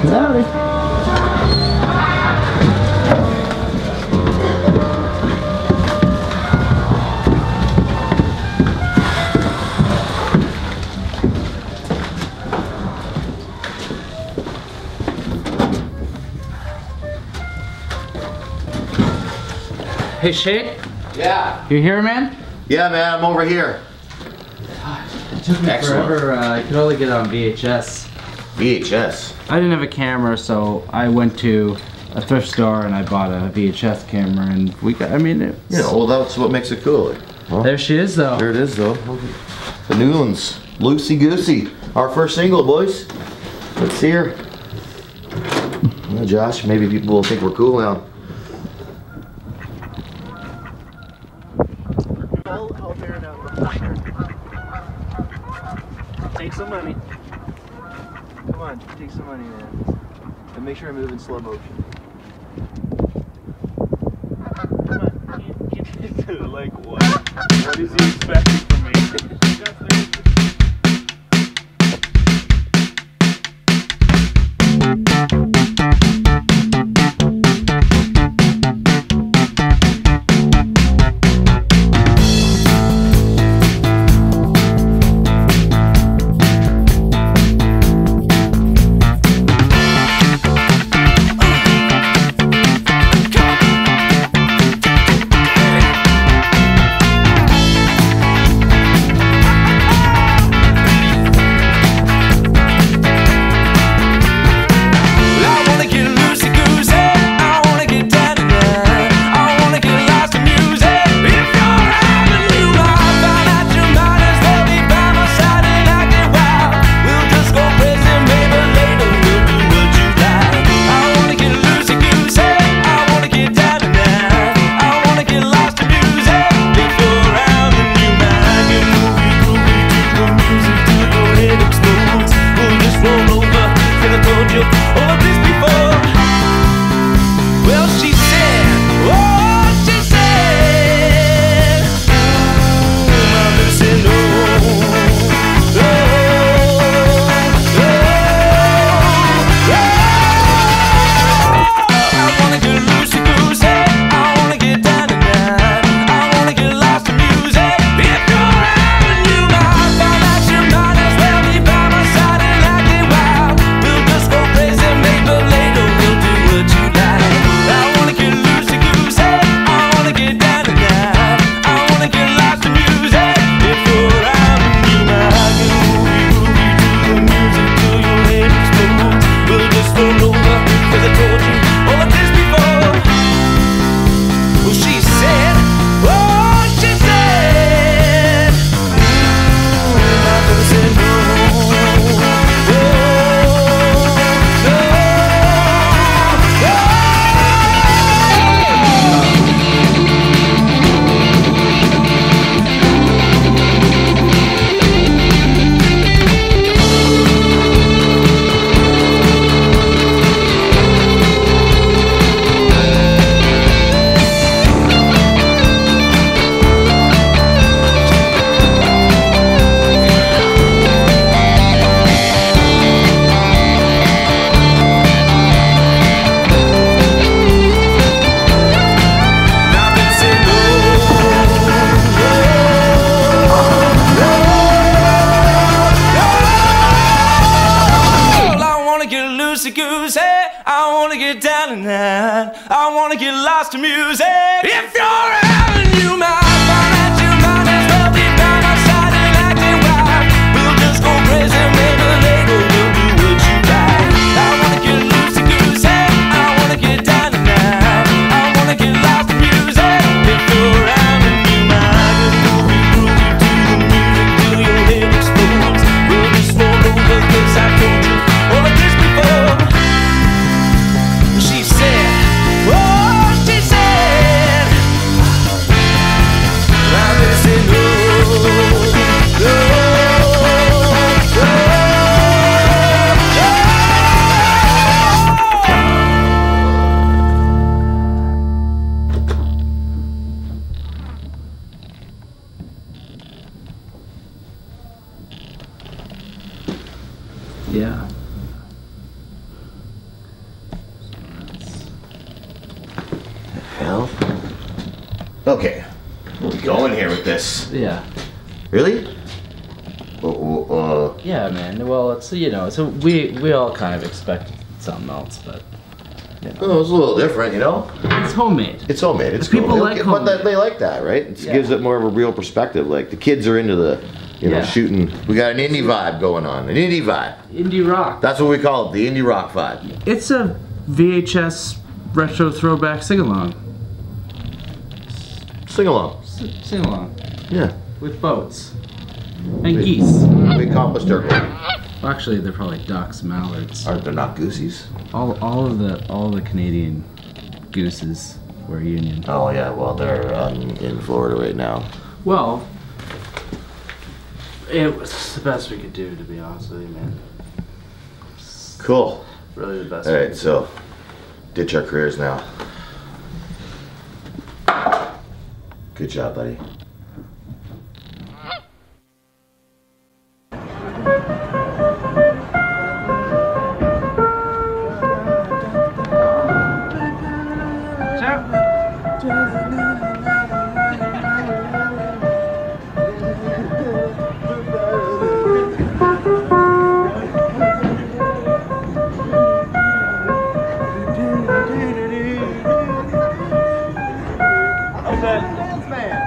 Howdy. Hey, Shane? Yeah? You here, man? Yeah, man, I'm over here. It took me forever. I could only get on VHS. VHS? I didn't have a camera, so I went to a thrift store and I bought a VHS camera and we got, I mean, it's... Yeah, well, that's what makes it cool. Well, there she is, though. There it is, though. The new one's Loosey Goosey. Our first single, boys. Let's see her. Well, Josh, maybe people will think we're cool now. Take some money. Come on, take some money, man. And make sure I move in slow motion. Come on, get into it. Like what? What is he expecting from me? Goosey, I wanna get down and out. I wanna get lost to music. If you're having you my yeah. Okay. We're going here with this. Yeah. Really? Yeah, man. Well, it's, you know, so we all kind of expect something else, but you know. Well, it's a little different, you know. It's homemade. It's homemade. It's cool. People like homemade. But they like that, right? It gives it more of a real perspective. Like the kids are into the, you know, shooting. We got an indie vibe going on. An indie vibe. Indie rock. That's what we call it. The indie rock vibe. It's a VHS retro throwback sing along. Sing along. Sing along. Yeah. With boats. And geese. We accomplished our goal. Well, actually, they're probably ducks, mallards. Aren't they not gooseys? All the Canadian gooses were Union. Oh yeah, well they're in Florida right now. Well, it was the best we could do, to be honest with you, man. Cool. Really the best. All right, so ditch our careers now. Good job, buddy. Man.